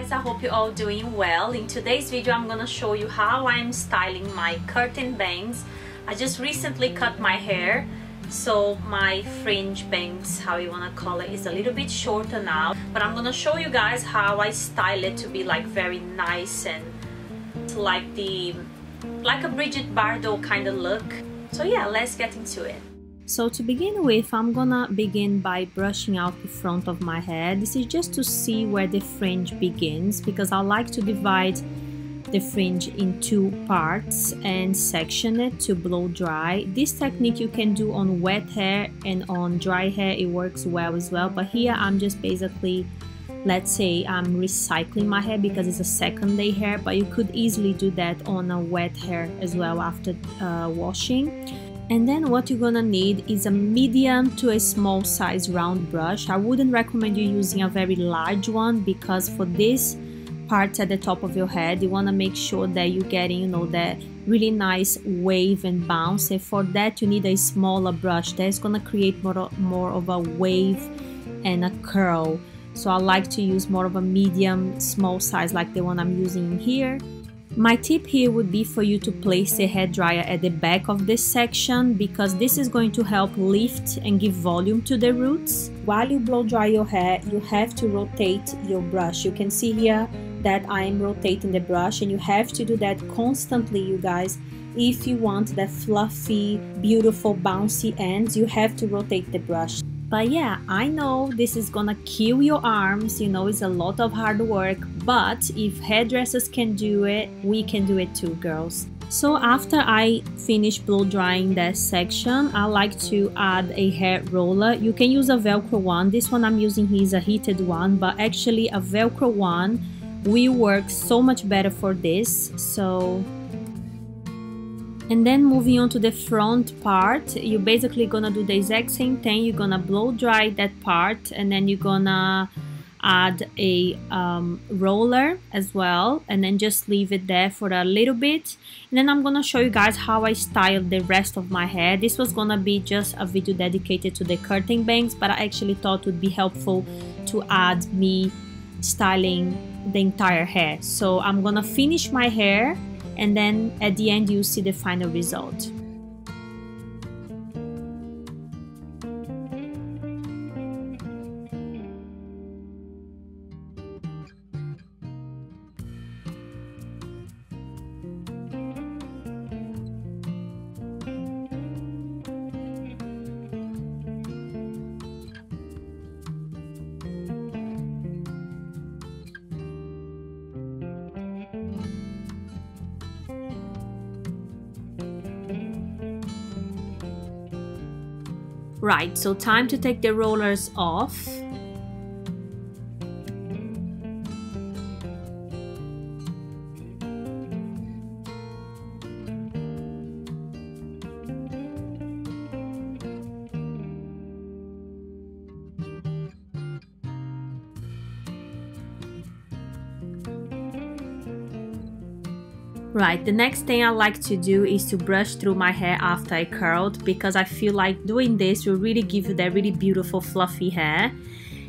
guys, I hope you're all doing well. In today's video I'm gonna show you how I'm styling my curtain bangs. I just recently cut my hair, so my fringe bangs, how you wanna call it, is a little bit shorter now, but I'm gonna show you guys how I style it to be like very nice and like a Bridget Bardot kind of look. So yeah, let's get into it. So to begin with, I'm gonna begin by brushing out the front of my head. This is just to see where the fringe begins, because I like to divide the fringe in two parts and section it to blow dry. This technique you can do on wet hair, and on dry hair it works well as well, but here I'm just basically, let's say I'm recycling my hair because it's a second day hair, but you could easily do that on a wet hair as well after washing. And then what you're gonna need is a medium to a small size round brush. I wouldn't recommend you using a very large one, because for this part at the top of your head, you wanna make sure that you're getting, you know, that really nice wave and bounce. And for that, you need a smaller brush that's gonna create more of a wave and a curl. So I like to use more of a medium, small size like the one I'm using here. My tip here would be for you to place the hairdryer at the back of this section, because this is going to help lift and give volume to the roots. While you blow dry your hair, you have to rotate your brush. You can see here that I am rotating the brush, and you have to do that constantly, you guys. If you want that fluffy, beautiful, bouncy ends, you have to rotate the brush. But yeah, I know this is gonna kill your arms, you know, it's a lot of hard work, but if hairdressers can do it, we can do it too, girls. So after I finish blow drying that section, I like to add a hair roller. You can use a Velcro one. This one I'm using here is a heated one, but actually a Velcro one will work so much better for this. So, and then moving on to the front part, you're basically gonna do the exact same thing. You're gonna blow dry that part, and then you're gonna add a roller as well, and then just leave it there for a little bit. And then I'm gonna show you guys how I styled the rest of my hair. This was gonna be just a video dedicated to the curtain bangs, but I actually thought it would be helpful to add me styling the entire hair. So I'm gonna finish my hair, and then at the end you see the final result. Right, so time to take the rollers off. Right, the next thing I like to do is to brush through my hair after I curled, because I feel like doing this will really give you that really beautiful fluffy hair.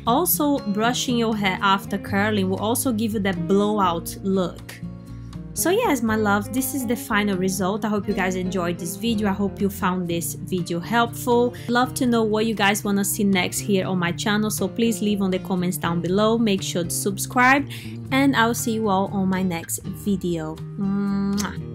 Also, brushing your hair after curling will also give you that blowout look. So yes, my loves, this is the final result. I hope you guys enjoyed this video. I hope you found this video helpful. I'd love to know what you guys want to see next here on my channel, so please leave on the comments down below. Make sure to subscribe, and I'll see you all on my next video. Mwah.